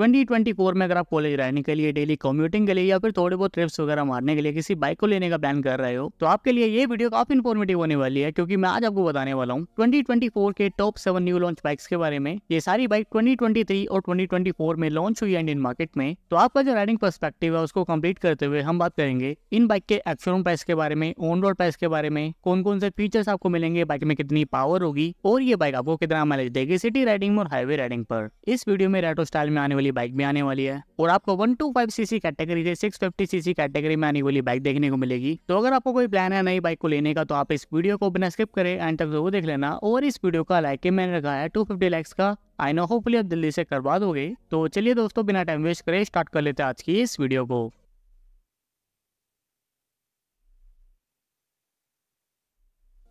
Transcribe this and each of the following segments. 2024 में अगर आप कॉलेज रहने के लिए, डेली कम्यूटिंग के लिए या फिर थोड़े बहुत ट्रिप्स वगैरह मारने के लिए किसी बाइक को लेने का प्लान कर रहे हो तो आपके लिए ये वीडियो काफी इन्फॉर्मेटिव होने वाली है, क्योंकि मैं आज आपको बताने वाला हूँ 2024 के टॉप 7 न्यू लॉन्च बाइक्स के बारे में। ये सारी बाइक 2023 और 2024 में लॉन्च हुई है इंडियन मार्केट में, तो आपका जो राइडिंग पर्सपेक्टिव है उसको कंप्लीट करते हुए हम बात करेंगे इन बाइक के एक्सशोरूम प्राइस के बारे में, ऑन रोड प्राइस के बारे में, कौन कौन से फीचर्स आपको मिलेंगे, बाइक में कितनी पावर होगी और ये बाइक आपको कितना माइलेज देगी सिटी राइडिंग और हाईवे राइडिंग पर। इस वीडियो में रेट्रो स्टाइल में आने वाली बाइक भी आने वाली है और आपको 125 सीसी कैटेगरी से 650 सीसी कैटेगरी में आने वाली बाइक देखने को मिलेगी। तो अगर आपको कोई प्लान है नई बाइक को लेने का तो आप इस वीडियो को बिना स्किप करें एंड तक जरूर देख लेना। और इस वीडियो का लाइक मैंने रखा है 250 लाइक्स का, आई नो होपफुली आप जल्दी से करवा दोगे। तो चलिए दोस्तों बिना टाइम वेस्ट करे स्टार्ट कर लेते हैं आज की इस वीडियो को।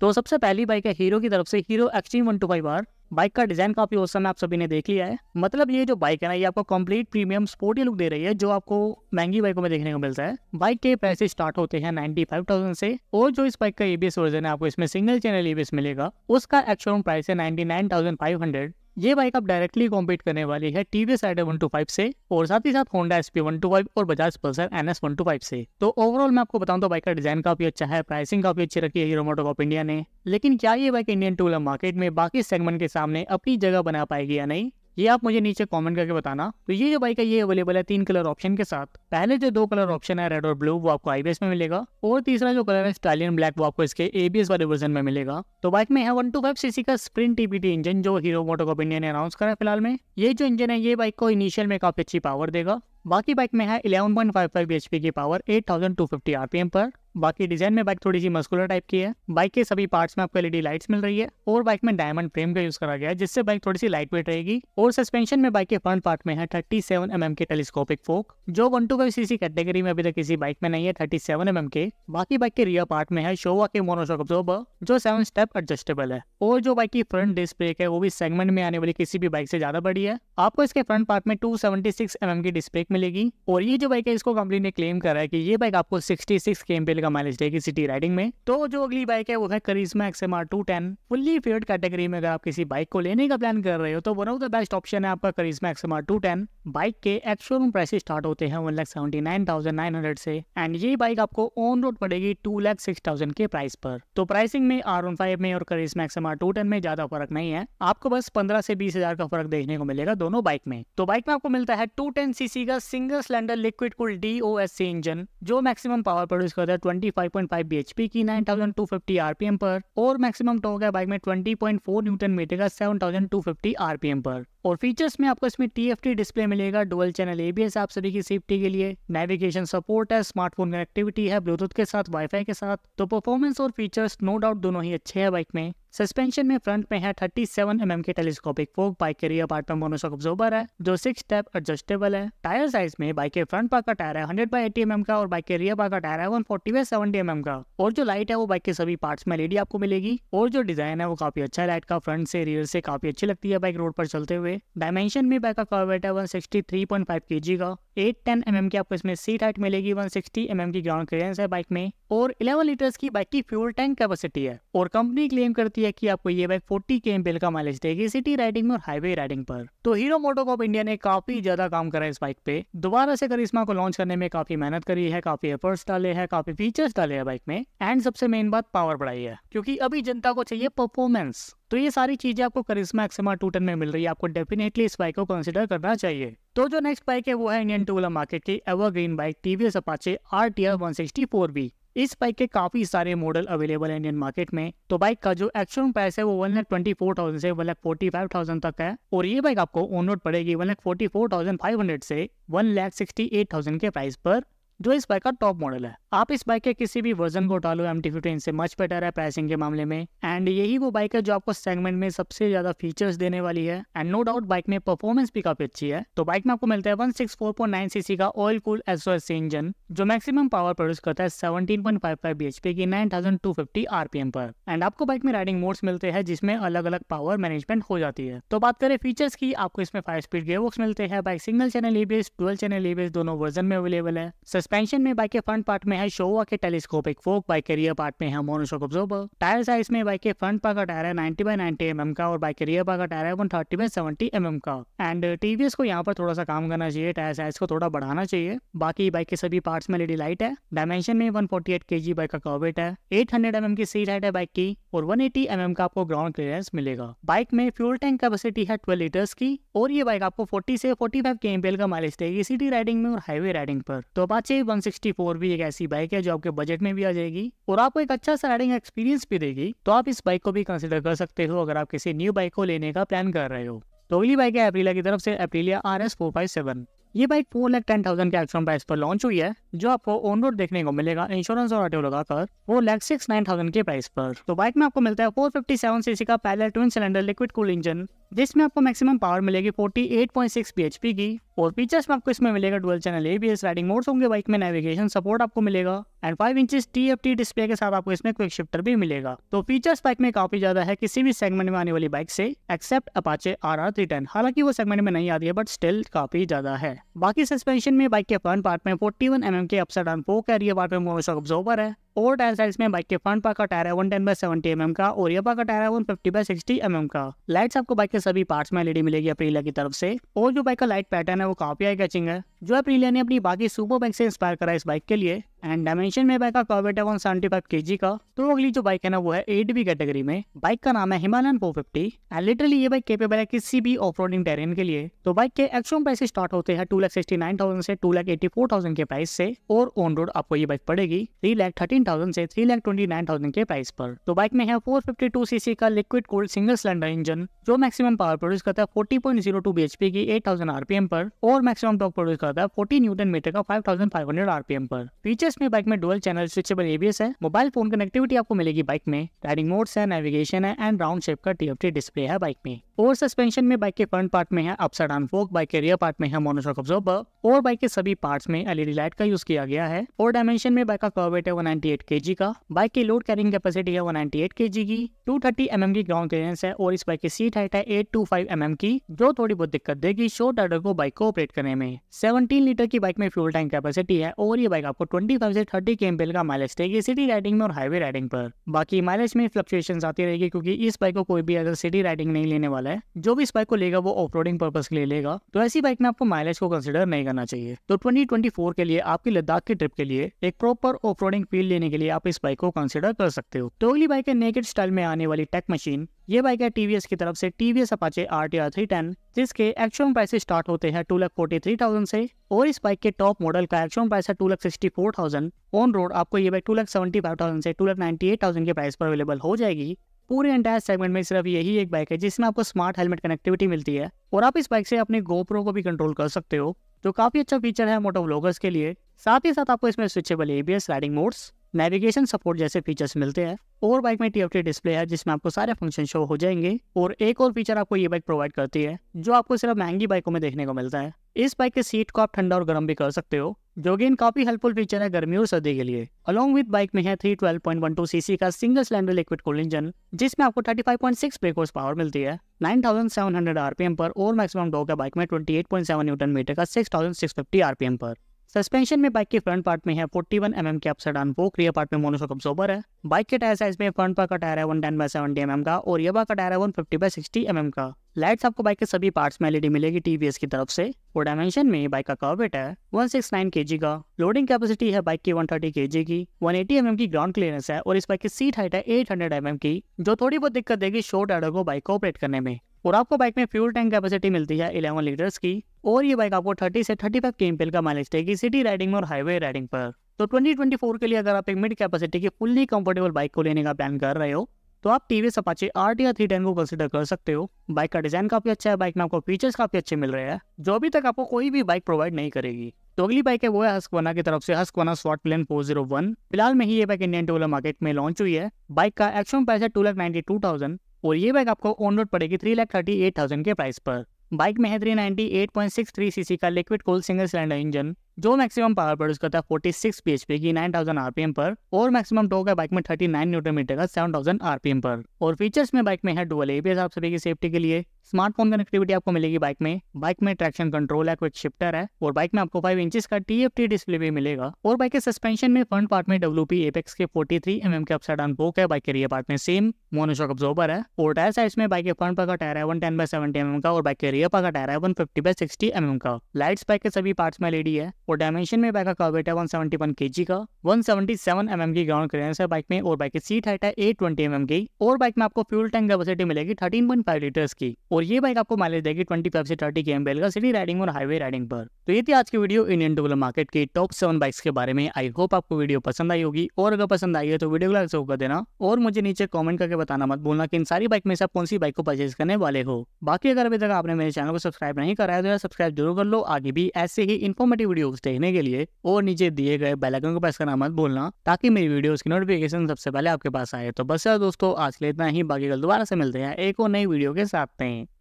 तो सबसे पहली बाइक है हीरो की तरफ से हीरो XM 125R। बाइक का डिजाइन काफी औसम है, आप सभी ने देख लिया है। मतलब ये जो बाइक है ना ये आपको कंप्लीट प्रीमियम स्पोर्टी लुक दे रही है जो आपको महंगी बाइकों में देखने को मिलता है। बाइक के पैसे स्टार्ट होते हैं 95,000 से और जो इस बाइक का ABS वर्जन है आपको इसमें सिंगल चैनल ABS मिलेगा, उसका एक्सशोरूम प्राइस है 99,500। ये बाइक आप डायरेक्टली कॉम्पीट करने वाली है TVS Apache 125 से और साथ ही साथ Honda SP 125 और बजाज पल्सर NS 125 से। तो ओवरऑल मैं आपको बताऊं तो बाइक का डिजाइन काफी अच्छा है, प्राइसिंग काफी अच्छी रखी है हीरो मोटोकॉर्प इंडिया ने। लेकिन क्या ये bike Indian two wheeler market में बाकी सेगमेंट के सामने अपनी जगह बना पाएगी या नहीं, ये आप मुझे नीचे कमेंट करके बताना। तो ये जो बाइक है ये अवेलेबल है 3 कलर ऑप्शन के साथ। पहले जो 2 कलर ऑप्शन है रेड और ब्लू वो आपको IBS में मिलेगा और तीसरा जो कलर है स्टालियन ब्लैक वो आपको इसके ABS वाले वर्जन में मिलेगा। तो बाइक में है 125 सीसी का स्प्रिंट TPT इंजन जो हीरो मोटोकॉर्प इंडिया ने अनाउंस करा है फिलहाल में। ये जो इंजन है ये बाइक को इनिशियल में काफी अच्छी पावर देगा। बाकी बाइक में है 11.55 bhp की पावर 8250 RPM पर। बाकी डिजाइन में बाइक थोड़ी सी मस्कुलर टाइप की है। बाइक के सभी पार्ट्स में आपको LED लाइट्स मिल रही है और बाइक में डायमंड फ्रेम का यूज करा गया है जिससे बाइक थोड़ी सी लाइट वेट रहेगी। और सस्पेंशन में बाइक के फ्रंट पार्ट में है 37 mm के टेलीस्कोपिक फोक जो 125 सीसी कैटेगरी में अभी तक किसी बाइक में नहीं है 37 mm के। बाकी बाइक के रियर पार्ट में है शोवा के मोनोशॉक अब्जॉर्बर जो 7 स्टेप एडजस्टेबल है। और जो बाइक की फ्रंट डिस्क ब्रेक है वो भी सेगमेंट में आने वाली किसी भी बाइक से ज्यादा बड़ी है। आपको इसके फ्रंट पार्ट में 276 mm की डिस्क ब्रेक मिलेगी। और ये जो बाइक है इसको कंपनी ने क्लेम करा है कि ये बाइक आपको 66 kmpl का माइलेज देगी सिटी राइडिंग में। तो जो अगली बाइक है वो है Karizma XMR 210। Fully faired category में अगर आप किसी बाइक को लेने का प्लान कर रहे हो तो one of the best option है आपका करिश्मा XMR 210। बाइक के एक्सशोरूम प्राइस स्टार्ट होते हैं 1,79,900 से एंड ये बाइक आपको ऑन रोड पड़ेगी 2,06,000 के प्राइस पर। तो प्राइसिंग में R15 में और करिश्मा XMR 210 में ज्यादा फर्क नहीं है, आपको बस 15,000 से 20,000 का फर्क देखने को मिलेगा दोनों बाइक में। तो बाइक में आपको मिलता है 210 सीसी का single cylinder liquid cooled DOSC engine जो मैक्सिमम पावर प्रोड्यूस करता है 25.5 bhp की 9250 RPM पर। और मैक्सिमम टॉर्क है बाइक में 20.4 न्यूटन मीटर का 7250 RPM पर। और फीचर्स में आपको इसमें TFT डिस्प्ले मिलेगा, डुअल चैनल ABS आप सभी की सेफ्टी के लिए, नेविगेशन सपोर्ट है, स्मार्टफोन कनेक्टिविटी है ब्लूटूथ के साथ, वाईफाई के साथ। तो परफॉर्मेंस और फीचर्स नो डाउट दोनों ही अच्छे हैं बाइक में। सस्पेंशन में फ्रंट में है 37 mm के टेलीस्कोपिक फोक। बाइक के रियर पार्ट में मोनोशॉक अब्जॉर्बर है जो 6 स्टेप एडजस्टेबल है। टायर साइज में बाइक के फ्रंट पार्ट का टायर है 100/80 mm का और बाइक के रियर पार्ट का टायर है 140/70 mm का। और जो लाइट है वो बाइक के सभी पार्ट्स में LED आपको मिलेगी। और जो डिजाइन है वो काफी अच्छा है, लाइट का फ्रंट से रियर से काफी अच्छी लगती है बाइक रोड पर चलते हुए। डायमेंशन में बाइक का कवर वेट है 163.5 kg का। 810 mm की आपको इसमें सीट हाइट मिलेगी। 160 mm की ग्राउंड क्लियरेंस है बाइक में और 11 लीटर्स की बाइक की फ्यूल टैंक कैपेसिटी है। और कंपनी क्लेम करती है कि आपको ये बाइक 40 kmpl का माइलेज देगी सिटी राइडिंग और हाईवे राइडिंग पर। तो हीरो मोटोकॉर्प इंडिया ने काफी ज्यादा काम करा है इस बाइक पे, दोबारा से करिश्मा को लॉन्च करने में काफी मेहनत करी है, काफी एफर्ट्स डाले हैं, काफी फीचर्स डाले हैं बाइक में एंड सबसे मेन बात पावर बढ़ाई है, क्योंकि अभी जनता को चाहिए परफॉर्मेंस। तो ये सारी चीजें आपको करिश्मा XMR 210 में मिल रही है, आपको डेफिनेटली इस बाइक को कंसिडर करना चाहिए। तो जो नेक्स्ट बाइक है वो है इंडियन टू व्हीलर मार्केट की evergreen bike TVS Apache RTR 160 4B। इस बाइक के काफी सारे मॉडल अवेलेबल है इंडियन मार्केट में। तो बाइक का जो एक्सशोरूम प्राइस है वो 1,24,000 से 1,45,000 तक है और ये बाइक आपको ऑन रोड पड़ेगी 1,44,500 से 1,68,000 के प्राइस पर, जो इस बाइक का टॉप मॉडल है। आप इस बाइक के किसी भी वर्जन को उठा लो, MT-15 से मच बेटर है प्राइसिंग के मामले में एंड यही वो बाइक है जो आपको सेगमेंट में सबसे ज्यादा फीचर्स देने वाली है एंड नो डाउट बाइक में परफॉर्मेंस भी काफी अच्छी है। तो बाइक में आपको मिलता है 164.9 सीसी का ऑयल कूल्ड SOSC इंजन जो मैक्सिमम पावर प्रोड्यूस करता है 17.55 bhp की 9250 RPM पर एंड आपको बाइक में राइडिंग मोड्स मिलते हैं जिसमें अलग अलग पावर मैनेजमेंट हो जाती है। तो बात करें फीचर्स की, आपको इसमें 5 स्पीड गियरबॉक्स मिलते हैं। Bike single channel ABS, dual channel ABS दोनों वर्जन में अवेलेबल है। सस्पेंशन में बाइक के फ्रंट पार्ट में है शोवा के टेलीस्कोपिक फोक, बाइक के रियर पार्ट में है मोनोशॉक ऑब्जर्वर। टायर साइज में बाइक के फ्रंट पार्ट का टायर है 90/90 mm का और बाइक के रियर पार्ट का टायर है 130/70 mm का। एंड टीवीएस को यहाँ पर थोड़ा सा काम करना चाहिए, टायर साइज को थोड़ा बढ़ाना चाहिए। बाकी बाइक के सभी पार्ट्स में एलईडी लाइट है। डायमेंशन में 148 kg बाइक का कर्वेट है, 800 mm की सीट हाइट है बाइक की और 180 mm का आपको ग्राउंड क्लियरेंस मिलेगा। बाइक में फ्यूल टैंक कैपेसिटी है 12 लीटर्स की और ये बाइक आपको 40 से 45 kmpl का माइलेज देगी सिटी राइडिंग में और हाईवे राइडिंग पर। तो अपाचे 164 भी एक ऐसी बाइक है जो आपके बजट में भी आ जाएगी और आपको एक अच्छा सा राइडिंग एक्सपीरियंस भी देगी। तो आप इस बाइक को भी कंसिडर कर सकते हो अगर आप किसी न्यू बाइक को लेने का प्लान कर रहे हो। तो अगली बाइक है एप्रिलिया की तरफ से एप्रिलिया RS 457। ये बाइक 4,10,000 के एक्शन प्राइस पर लॉन्च हुई है जो आपको ऑन रोड देखने को मिलेगा इंश्योरेंस और ऑटो लगाकर 4,69,000 के प्राइस पर। तो बाइक में आपको मिलता है 457 सीसी का parallel twin cylinder liquid cool engine जिसमें आपको मैक्सिमम पावर मिलेगी 48.6 bhp की और फीचर्स में आपको इसमें मिलेगा dual channel ABS, riding modes होंगे बाइक में, नेविगेशन सपोर्ट आपको मिलेगा एंड 5 इंच TFT डिस्प्ले के साथ आपको इसमें क्विक शिफ्टर भी मिलेगा। तो फीचर्स बाइक में काफी ज्यादा है किसी भी सेगमेंट में आने वाली बाइक से एक्सेप्ट अपाचे RR 310, हालांकि वो सेगमेंट में नहीं आती है बट स्टिल काफी ज्यादा है। बाकी सस्पेंशन में बाइक के फ्रंट पार्ट में 41 mm के अपसाइड डाउन फोक है, रियर पार्ट में मोनोशॉक ऑब्जर्वर है और टायर साइज में बाइक के फ्रंट पार्ट का टायर है 110/70 mm का और रियर पार्ट का टायर है 150/60 mm का। लाइट्स आपको बाइक के सभी पार्ट्स में एलईडी मिलेगी अप्रीलिया की तरफ से और जो बाइक का लाइट पैटर्न है वो काफी आई कैचिंग है जो अप्रीलिया ने अपनी बाकी सुपर बाइक से इंस्पायर करा इस बाइक के लिए। एंड डायमेंशन में बाइक का कॉर्बेट है 175 kg का। तो अगली जो बाइक है ना वो है 8B कैटेगरी में, बाइक का नाम है हिमालयन 450 एंड लिटरली ये बाइक केपेबल है किसी भी ऑफ रोडिंग टेरेन के लिए। तो बाइक के एक्चुअल प्राइस स्टार्ट होते हैं 2,69,000 से 2,84,000 के प्राइस से और ऑन रोड आपको ये बाइक पड़ेगी 3,13,000 से 3,29,000 के प्राइस पर। तो बाइक में है 452 सीसी का liquid cooled single cylinder engine जो मैक्सिमम पावर प्रोड्यूस करता है 40.02 bhp की 8,000 rpm पर और मैक्सिमम टॉर्क प्रोड्यूस करता है 40 Nm का 5,500 rpm पर। फीचर्स में बाइक में डुअल चैनल स्विचेबल ABS है, मोबाइल फोन कनेक्टिविटी आपको मिलेगी बाइक में, राइडिंग मोड्स है, नेविगेशन है एंड राउंड शेप का TFT डिस्प्ले है बाइक में। और सस्पेंशन में बाइक के फ्रंट पार्ट में है अपसाइड डाउन फोक, बाइक के रियर पार्ट में है मोनोशॉक ऑब्जर्वर और बाइक के सभी पार्ट्स में एलईडी लाइट का यूज किया गया है। और डायमेंशन में बाइक का कर्वेट है 198 kg का, बाइक की लोड कैरिंग कैपेसिटी है 198 kg की, 230 mm की ग्राउंड क्लियरेंस है और इस बाइक की सीट हाइट है 825 mm की जो थोड़ी बहुत दिक्कत देगी शॉर्ट ऑर्डर को बाइक को ऑपरेट करने में। 17 लीटर की बाइक में फ्यूल टैंक कैपेसिटी है और ये बाइक आपको 25 से 30 kmpl का माइलेज देगी सिटी राइडिंग में और हाईवे राइडिंग पर। बाकी माइलेज में फ्लक्चुएशंस आती रहेगी क्योंकि इस बाइक को कोई भी अगर सिटी राइडिंग नहीं लेने वाला है, जो भी इस बाइक को लेगा वो ऑफरोडिंग पर्पस के लिए लेगा। तो ऐसी बाइक में आपको माइलेज को कंसीडर नहीं करना चाहिए। तो 2024 के लिए आपकी लद्दाख की ट्रिप के लिए एक प्रॉपर ऑफरोडिंग फील लेने के लिए आप इस बाइक को कंसीडर कर सकते हो। तो अगली बाइक है नेकेड स्टाइल में आने वाली टेक मशीन। ये बाइक है TVS की तरफ से TVS अपाचे RTR 310 जिसके एक्चुअल प्राइस स्टार्ट होते हैं 2,43,000 से और इस बाइक के टॉप मॉडल का एक्चुअल प्राइस है 2,64,000। ऑन रोड आपको ये बाइक 2,75,000 से 2,98,000 के प्राइस पर अवेलेबल हो जाएगी। पूरे एंटायर सेगमेंट में सिर्फ यही एक बाइक है जिसमें आपको स्मार्ट हेलमेट कनेक्टिविटी मिलती है और आप इस बाइक से अपने GoPro को भी कंट्रोल कर सकते हो जो काफी अच्छा फीचर है मोटो व्लॉगर्स के लिए। साथ ही साथ आपको इसमें switchable ABS, riding modes, navigation support जैसे फीचर्स मिलते हैं और बाइक में TFT डिस्प्ले है जिसमें आपको सारे फंक्शन शो हो जाएंगे। और एक और फीचर आपको ये बाइक प्रोवाइड करती है जो आपको सिर्फ महंगी बाइकों में देखने को मिलता है। इस बाइक के सीट को आप ठंडा और गर्म भी कर सकते हो जो कि काफी हेल्पफुल फीचर है गर्मी और सर्दी के लिए। अलॉन्ग विद बाइक में है 312.12 सीसी का single cylinder liquid cool engine जिसमें आपको 35.6 ब्रेक हॉर्स पावर मिलती है 9,700 rpm पर और मैक्सिमम टॉर्क है बाइक में 28.7 Nm का 6,650 rpm पर। सस्पेंशन में बाइक के फ्रंट पार्ट में है 41 mm के upside down fork, rear part में मोनोशॉक ऑब्जर्वर है। बाइक के टायर साइज में फ्रंट पार्ट का टायर है 110/70 mm का और रियर पार्ट का टायर है 150/60 mm का। लाइट्स आपको बाइक के सभी पार्ट्स में एलईडी मिलेगी TVS की तरफ से और डायमेंशन में बाइक का कर्वेट है 169 kg का, लोडिंग कैपेसिटी है बाइक की 130 kg की, 180 mm की ग्राउंड क्लियरेंस है और इस बाइक की सीट हाइट है 800 mm की जो थोड़ी बहुत दिक्कत देगी शॉर्ट ऑर्डर को बाइक को ऑपरेट करने में। और आपको बाइक में फ्यूल टैंक कैपेसिटी मिलती है 11 लीटर्स की और ये बाइक आपको 30 से 35 kmpl का माइलेज देगी सिटी राइडिंग में और हाईवे राइडिंग पर। तो 2024 के लिए अगर आप एक मिड कैपेसिटी की फुल्ली कंफर्टेबल बाइक को लेने का प्लान कर रहे हो तो आप TVS अपाचे RTR 310 को कंसिडर कर सकते हो। बाइक का डिजाइन काफी अच्छा है, बाइक में आपको फीचर्स काफी अच्छे मिल रहे हैं जो अभी तक आपको कोई भी बाइक प्रोवाइड नहीं करेगी। तो अगली बाइक है वो है हस्कवाना की तरफ से हस्कवाना स्वार्टपिलेन 401। फिलहाल में ही ये बाइक इंडियन टूलर मार्केट में लॉन्च हुई है। बाइक का एक्चुअल प्राइस है 2,92,000 और ये बाइक आपको ऑन रोड पड़ेगी 3,38,000 के प्राइस पर। बाइक में है 398.63 सीसी का liquid cool single cylinder engine जो मैक्सिमम पावर प्रोड्यूस करता है 46 पीएचपी की 9000 आरपीएम पर, और मैक्सिमम टॉर्क है बाइक में 39 न्यूटन मीटर का 7000 आरपीएम पर। और फीचर्स में बाइक में है डुअल एबीएस आप सभी की सेफ्टी के लिए, स्मार्टफोन कनेक्टिविटी आपको मिलेगी बाइक में ट्रैक्शन कंट्रोल है, क्विक शिफ्टर है, और बाइक में आपको 5 इंचेस का TFT डिस्प्ले भी मिलेगा। और बाइक के सस्पेंशन में फ्रंट पार्ट में WP एपेक्स के 43 mm के अपसाइड डाउन बोक है, बाइक के रियर पार्ट में सेम मोनोशॉक अब्जॉर्बर है। और टायर साइज में बाइक के फ्रंट पार्ट का टायर है 110/70 mm का, और बाइक के रियर पार्ट का टायर है 150/60 mm का। लाइट्स बाइक के सभी पार्ट्स में एलईडी है। और डायमेंशन में बाइक का वेट है 171 kg का, 177 mm की ग्राउंड क्लियरेंस है बाइक में, और बाइक की सीट हाइट है 820 mm की। और बाइक में आपको फ्यूल टैंक कैपेसिटी मिलेगी 13.5 लीटर्स की, और ये बाइक आपको माइलेज देगी 25 से 30 km/h का सिटी राइडिंग और हाईवे राइडिंग पर। तो ये थी आज की video Indian two wheeler market की टॉप 7 बाइक्स के बारे में। आई होप आपको वीडियो पसंद आई होगी, और अगर पसंद आई है तो वीडियो को लाइक जरूर कर देना, और मुझे नीचे कमेंट करके बताना मत भूलना कि इन सारी बाइक में से आप कौन सी बाइक को परचेज करने वाले हो। बाकी अगर अभी तक आपने मेरे चैनल को सब्सक्राइब नहीं करा है तो यार सब्सक्राइब जरूर कर लो, आगे भी ऐसे ही इन्फॉर्मेटिव वीडियो देखने के लिए, और नीचे दिए गए बेल आइकन को प्रेस करना मत भूलना ताकि मेरी वीडियोस की नोटिफिकेशन सबसे पहले आपके पास आए। तो बस यार दोस्तों आज के लिए इतना ही, बाकी कल दोबारा से मिलते हैं एक और नई वीडियो के साथ में।